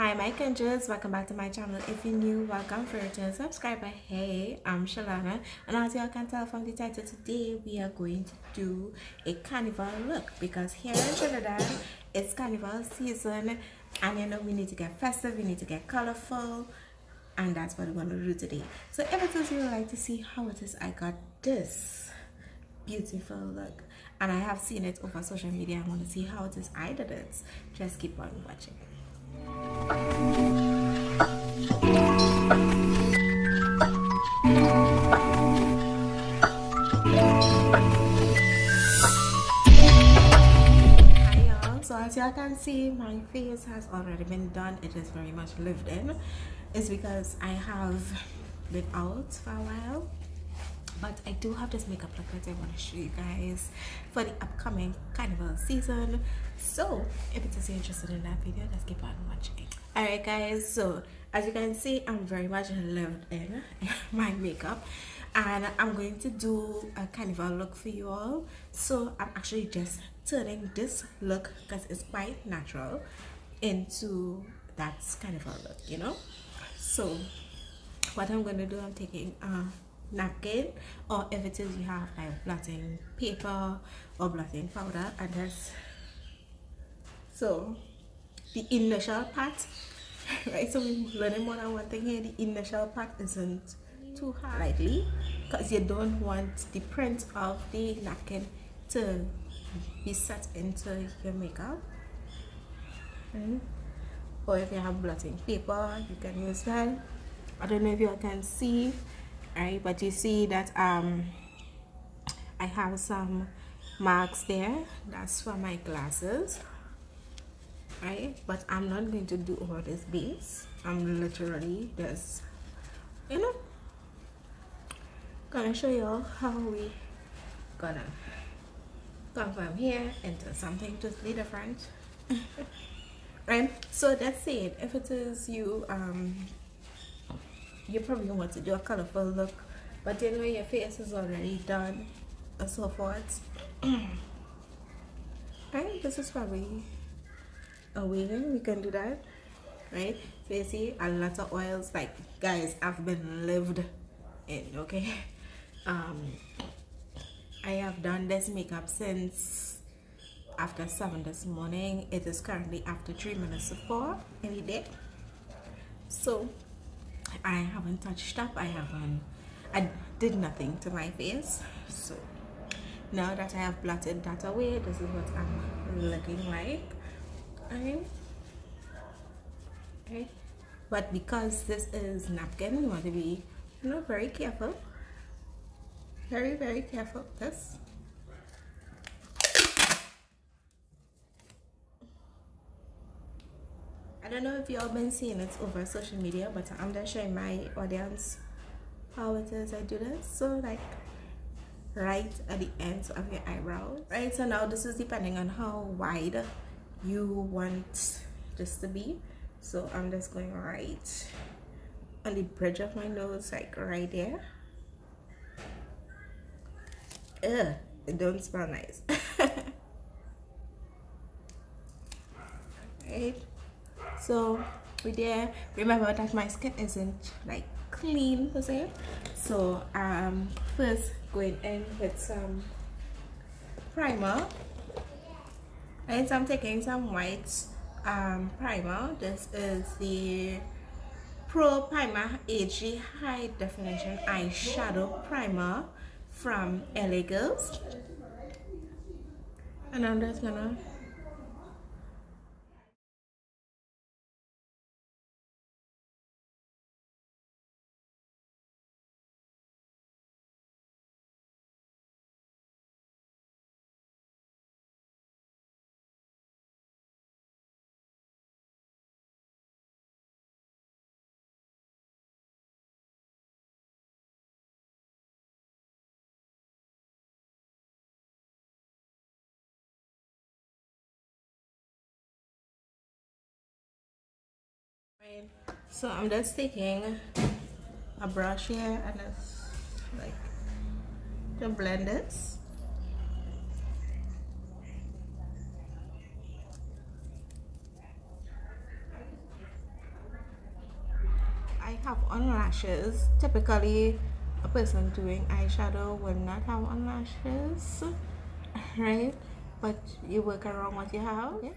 Hi my kinders, welcome back to my channel. If you're new, welcome, for return subscriber. Hey, I'm Shalana, and as you can tell from the title, today we are going to do a carnival look because here in Trinidad it's carnival season, and you know we need to get festive, we need to get colorful, and that's what we're going to do today. So if it is you would like to see how it is I got this beautiful look, and I have seen it over social media, I want to see how it is I did it, just keep on watching. Hi y'all, so as y'all can see, my face has already been done. It is very much lived in. It's because I have been out for a while, but I do have this makeup look that I want to show you guys for the upcoming carnival season. So if it is interested in that video, let's keep on watching. Alright guys, so as you can see, I'm very much lived in my makeup, and I'm going to do a carnival look for you all. So I'm actually just turning this look, because it's quite natural, into that carnival look, you know. So what I'm going to do, I'm taking napkin, or if it is you have like blotting paper or blotting powder, and that's so the initial part, right? So we're learning more than one thing here. The initial part isn't too hard, likely, because you don't want the print of the napkin to be set into your makeup. Or if you have blotting paper, you can use that. I don't know if you can see. Right, but you see that I have some marks there. That's for my glasses, right? But I'm not going to do all this base. I'm literally just, you know, gonna show you all how we gonna come from here into something totally different. Right, so that's it. If it is you, you probably want to do a colorful look, but you know your face is already done and so forth. Right, this is probably a weaving, we can do that, right? So you see a lot of oils, like guys, I've been lived in, okay? I have done this makeup since after 7 this morning. It is currently after 3 minutes to 4 in the day, so I haven't touched up, I did nothing to my face. So now that I have blotted that away, this is what I'm looking like. Okay. But because this is napkin, you want to be, you know, very careful, very, very careful with this. I don't know if y'all been seeing it over social media, but I'm just showing my audience how it is I do this. So like right at the ends of your eyebrow, right? So now this is depending on how wide you want this to be. So I'm just going right on the bridge of my nose, like right there. Ugh, it don't smell nice. Right. So we're there. Remember that my skin isn't like clean per se, so first going in with some primer. And so I'm taking some white primer. This is the Pro Primer AG High Definition Eyeshadow Primer from LA Girls, and I'm just gonna So I'm just taking a brush here and just like to blend it. have eyelashes. Typically a person doing eyeshadow will not have eyelashes, right? But you work around what you have. Yeah?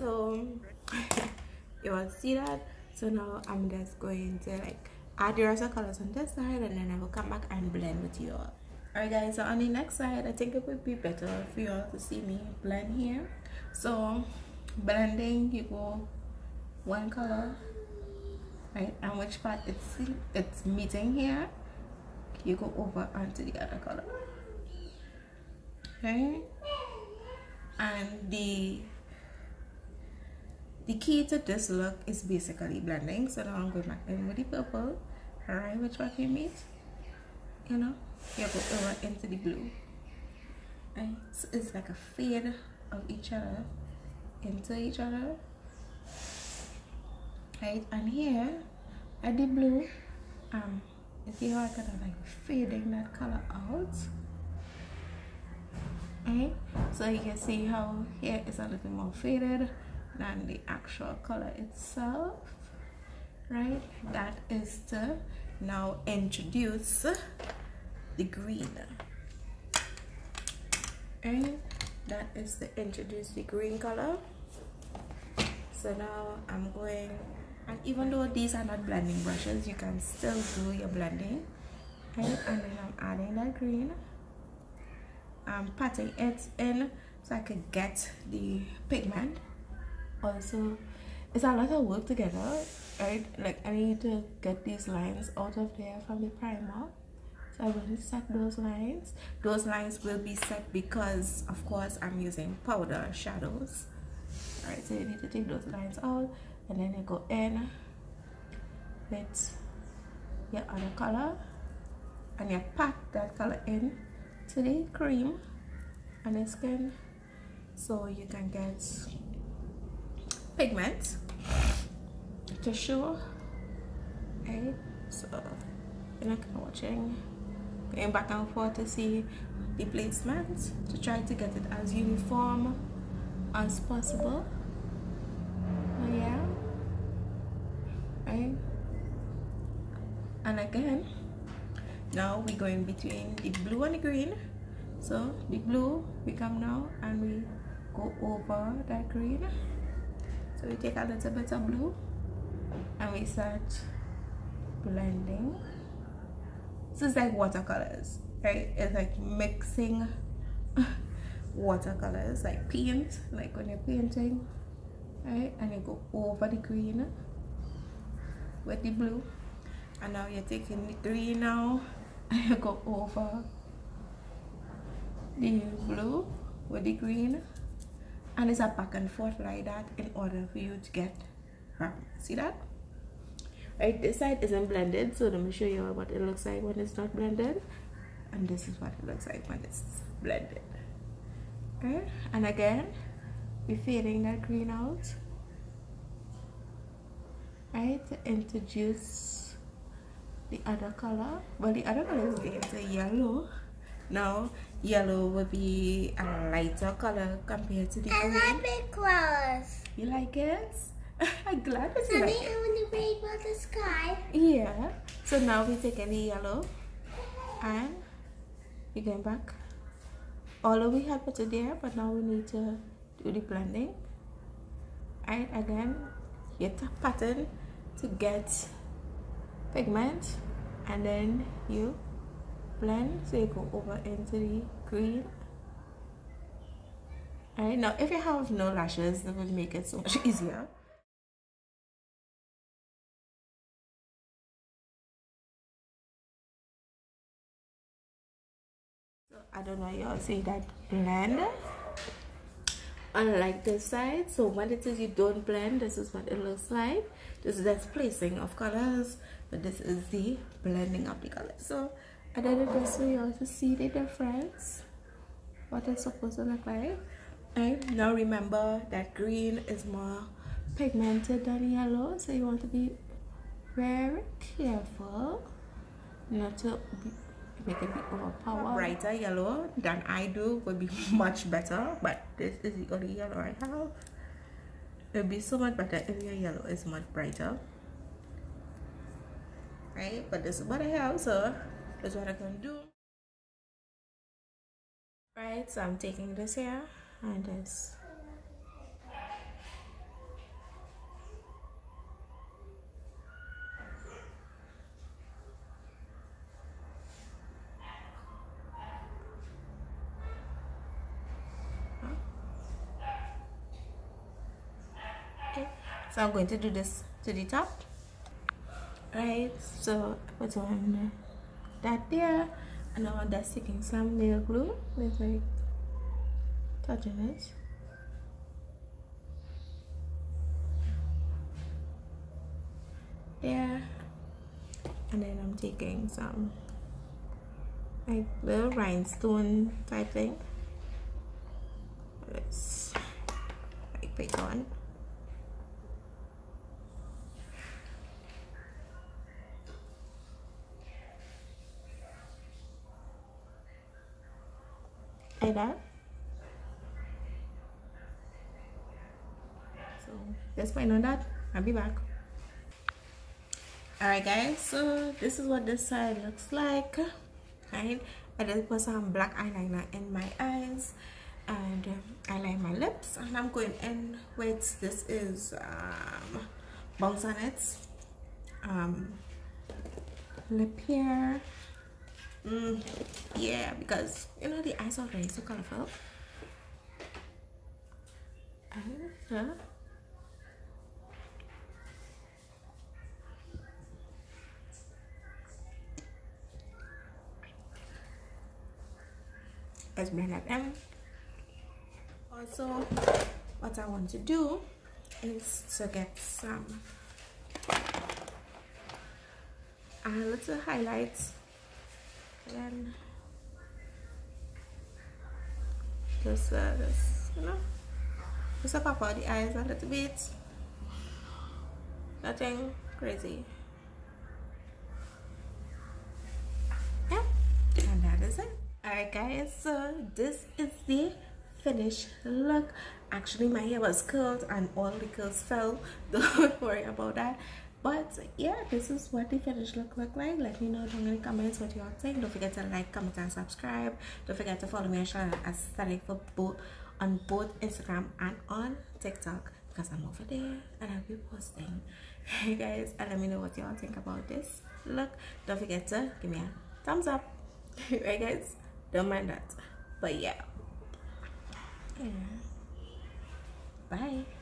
So you will see that. So now I'm just going to like add the rest of colors on this side, and then I will come back and blend with you all. Alright guys, so on the next side I think it would be better for you all to see me blend here. So blending, you go one color, right, and which part it's meeting here, you go over onto the other color, okay. And the key to this look is basically blending. So now I'm going back in with the purple, alright, which one you meet, you know, you go over into the blue, right? So it's like a fade of each other into each other, right? And here at the blue, you see how I kind of like fading that color out, right? So you can see how here is a little more faded than the actual color itself, right? That is to now introduce the green, and that is to introduce the green color. So now I'm going, and even though these are not blending brushes, you can still do your blending, right? And then I'm adding that green, I'm patting it in so I could get the pigment. Also, it's a lot of work together, right? Like I need to get these lines out of there from the primer, so I will set those lines. Those lines will be set because of course I'm using powder shadows, all right? So you need to take those lines out, and then you go in with your other color and you pack that color in to the cream on the skin so you can get pigment to show, okay. So you're not kind of watching, going back and forth to see the placement to try to get it as uniform as possible. Yeah, right. And again, now we're going between the blue and the green. So the blue, we come now and we go over that green. So we take a little bit of blue and we start blending. So it's like watercolors, right? It's like mixing watercolors, like paint, like when you're painting, right? And you go over the green with the blue. And now you're taking the green now and you go over the blue with the green. And it's a back and forth like that in order for you to get brown. See that? Right, this side isn't blended, so let me show you what it looks like when it's not blended. And this is what it looks like when it's blended. Okay, and again, we're fading that green out, right, to introduce the other color. Well, the other color is going to yellow. Now, yellow will be a lighter color compared to the green. I like big colors. You like it? I'm glad that you like it. And the rainbow in the sky. Yeah. So now we're taking the yellow and we're going back. Although we have it there, but now we need to do the blending. And again, your pattern to get pigment, and then you blend, so you go over into the green. All right, now if you have no lashes, that would make it so much easier. So I don't know, you all see that blend, unlike this side. So when it is you don't blend, this is what it looks like. This is just placing of colors, but this is the blending of the colors. So I did it this way, you also see the difference, what it's supposed to look like. And now remember that green is more pigmented than yellow, so you want to be very careful not to make it be overpowered. Brighter yellow than I do would be much better, but this is the only yellow I have. It would be so much better if your yellow is much brighter, right? But this is what I have, so that's what I can do. Right, so I'm taking this here and this. So I'm going to do this to the top. Right, so I put on that there, and now I'm just taking some nail glue, just like touching it. There, and then I'm taking some like little rhinestone type thing. Let's like pick one. Like that. So let's find on that. I'll be back. Alright guys, so this is what this side looks like. Right, I just put some black eyeliner in my eyes, and I line my lips, and I'm going in with, this is Bounce On It's lip here. Yeah, because you know the eyes are already so colorful. And let's blend that in. Also, what I want to do is to get some little highlights. Then just you know, just to pop out the eyes a little bit. Nothing crazy. Yeah, and that is it. Alright guys, so this is the finished look. Actually my hair was curled and all the curls fell, don't worry about that. But yeah, this is what the finished look like. Let me know down in the comments what you all think. Don't forget to like, comment, and subscribe. Don't forget to follow me on Shalana as Sally for both on both Instagram and on TikTok, because I'm over there and I'll be posting. Hey guys, and let me know what you all think about this look. Don't forget to give me a thumbs up. Right guys, don't mind that. But yeah, bye.